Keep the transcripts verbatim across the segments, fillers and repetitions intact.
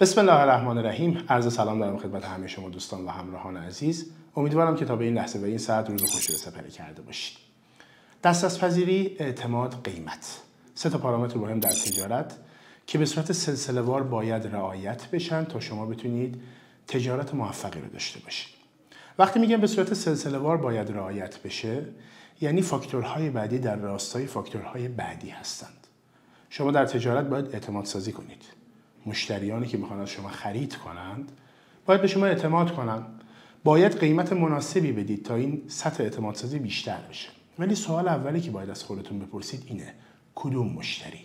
بسم الله الرحمن الرحیم. عرض سلام دارم خدمت همه شما دوستان و همراهان عزیز. امیدوارم که تا به این لحظه و این ساعت روز خوشی رو سپری کرده باشید. دست از پذیری، اعتماد، قیمت، سه تا پارامتر مهم در تجارت که به صورت سلسله‌وار باید رعایت بشن تا شما بتونید تجارت موفقی رو داشته باشید. وقتی میگم به صورت سلسله‌وار باید رعایت بشه، یعنی فاکتورهای بعدی در راستای فاکتورهای بعدی هستند. شما در تجارت باید اعتماد سازی کنید. مشتریانی که میخوان از شما خرید کنند باید به شما اعتماد کنند. باید قیمت مناسبی بدید تا این سطح اعتماد سازی بیشتر بشه. ولی سوال اولی که باید از خودتون بپرسید اینه: کدوم مشتری؟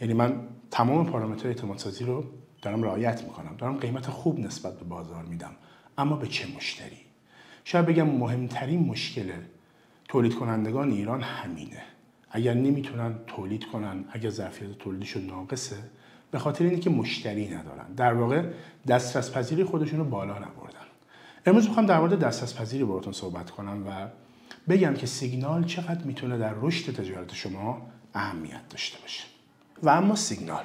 یعنی من تمام پارامترهای اعتماد سازی رو دارم رعایت میکنم، دارم قیمت خوب نسبت به بازار میدم، اما به چه مشتری؟ شاید بگم مهمترین مشکل تولید کنندگان ایران همینه. اگر نمیتونن تولید کنن، اگر ظرفیت تولیدشون ناقصه، به خاطر اینکه مشتری ندارن. در واقع دسترس پذیری خودشون رو بالا نبردن. امروز میخوام در مورد دسترس پذیری باهاتون صحبت کنم و بگم که سیگنال چقدر میتونه در رشد تجارت شما اهمیت داشته باشه. و اما سیگنال.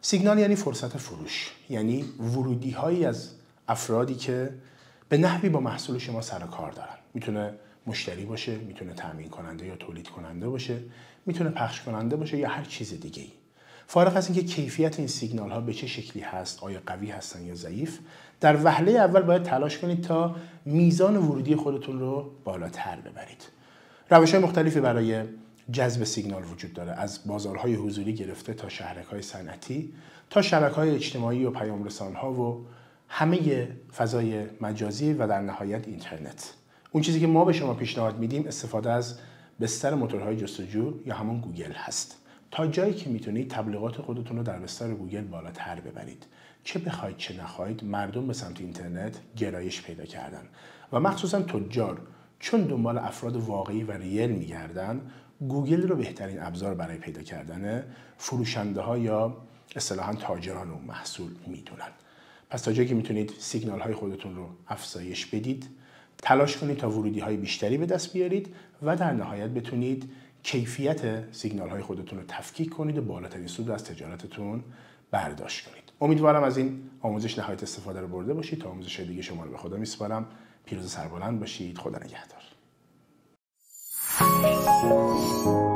سیگنال یعنی فرصت فروش، یعنی ورودی هایی از افرادی که به نحوی با محصول شما سر و کار دارن. میتونه مشتری باشه، میتونه تامین کننده یا تولید کننده باشه، میتونه پخش کننده باشه یا هر چیز دیگه ای. فارغ از اینکه کیفیت این سیگنال ها به چه شکلی هست، آیا قوی هستن یا ضعیف، در وهله اول باید تلاش کنید تا میزان ورودی خودتون رو بالاتر ببرید. روش‌های مختلفی برای جذب سیگنال وجود داره، از بازارهای حضوری گرفته تا شبکه‌های صنعتی تا شبکه‌های اجتماعی و پیام‌رسان‌ها و همه فضای مجازی و در نهایت اینترنت. اون چیزی که ما به شما پیشنهاد میدیم استفاده از بستر موتورهای جستجو یا همون گوگل هست. تا جایی که میتونید تبلیغات خودتون رو در بستر گوگل بالاتر ببرید. چه بخواید چه نخواید، مردم به سمت اینترنت گرایش پیدا کردن و مخصوصا تجار چون دنبال افراد واقعی و ریل میگردن، گوگل رو بهترین ابزار برای پیدا کردن فروشنده ها یا اصطلاحاً تاجران اون محصول میدونن. پس تا جایی که میتونید سیگنال های خودتون رو افزایش بدید، تلاش کنید تا ورودی های بیشتری به دست بیارید و در نهایت بتونید کیفیت سیگنال های خودتون رو تفکیک کنید و بالاترین سود از تجارتتون برداشت کنید. امیدوارم از این آموزش نهایت استفاده رو برده باشید. تا آموزش دیگه شما رو به خدا میسپارم. پیروز سربلند باشید. خدا نگهدار.